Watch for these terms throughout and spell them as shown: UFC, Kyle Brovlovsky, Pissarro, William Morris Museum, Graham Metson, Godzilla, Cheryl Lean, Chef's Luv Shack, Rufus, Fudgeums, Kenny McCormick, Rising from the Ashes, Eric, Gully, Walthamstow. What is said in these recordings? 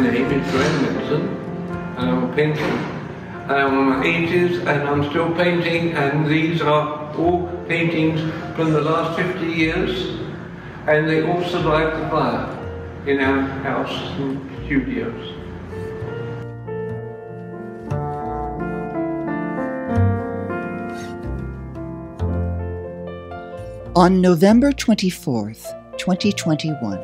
My name is Graham Metson, and I'm a painter. I'm in my 80s and I'm still painting, and these are all paintings from the last 50 years, and they all survived the fire in our house and studios. On November 24th, 2021,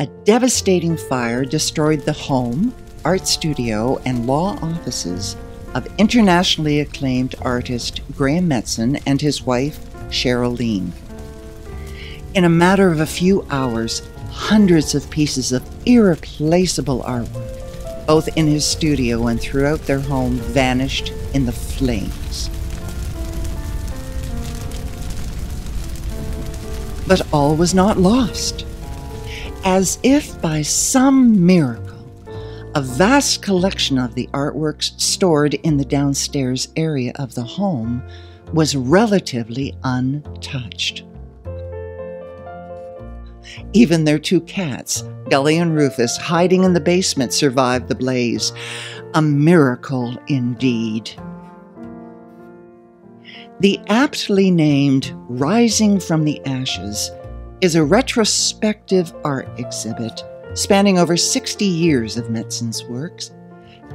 a devastating fire destroyed the home, art studio, and law offices of internationally acclaimed artist Graham Metson and his wife, Cheryl Lean. In a matter of a few hours, hundreds of pieces of irreplaceable artwork, both in his studio and throughout their home, vanished in the flames. But all was not lost. As if by some miracle, a vast collection of the artworks stored in the downstairs area of the home was relatively untouched. Even their two cats, Gully and Rufus, hiding in the basement, survived the blaze. A miracle indeed. The aptly named Rising from the Ashes is a retrospective art exhibit spanning over 60 years of Metson's works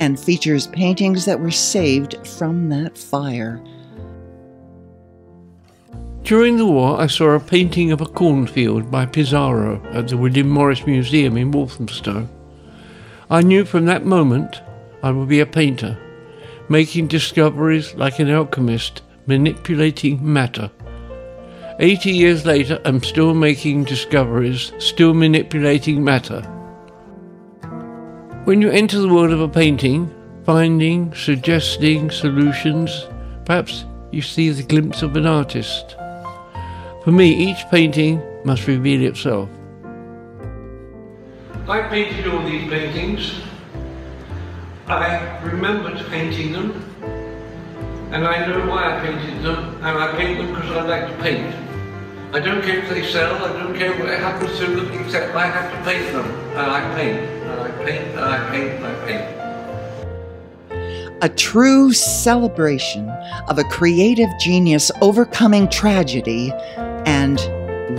and features paintings that were saved from that fire. During the war, I saw a painting of a cornfield by Pissarro at the William Morris Museum in Walthamstow. I knew from that moment I would be a painter, making discoveries like an alchemist, manipulating matter. 80 years later, I'm still making discoveries, still manipulating matter. When you enter the world of a painting, finding, suggesting solutions, perhaps you see the glimpse of an artist. For me, each painting must reveal itself. I painted all these paintings. I remembered painting them. And I know why I painted them, and I paint them because I like to paint. I don't care if they sell, I don't care what happens to them, except I have to paint them, and I paint, and I paint, and I paint, and I paint. A true celebration of a creative genius overcoming tragedy and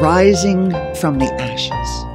rising from the ashes.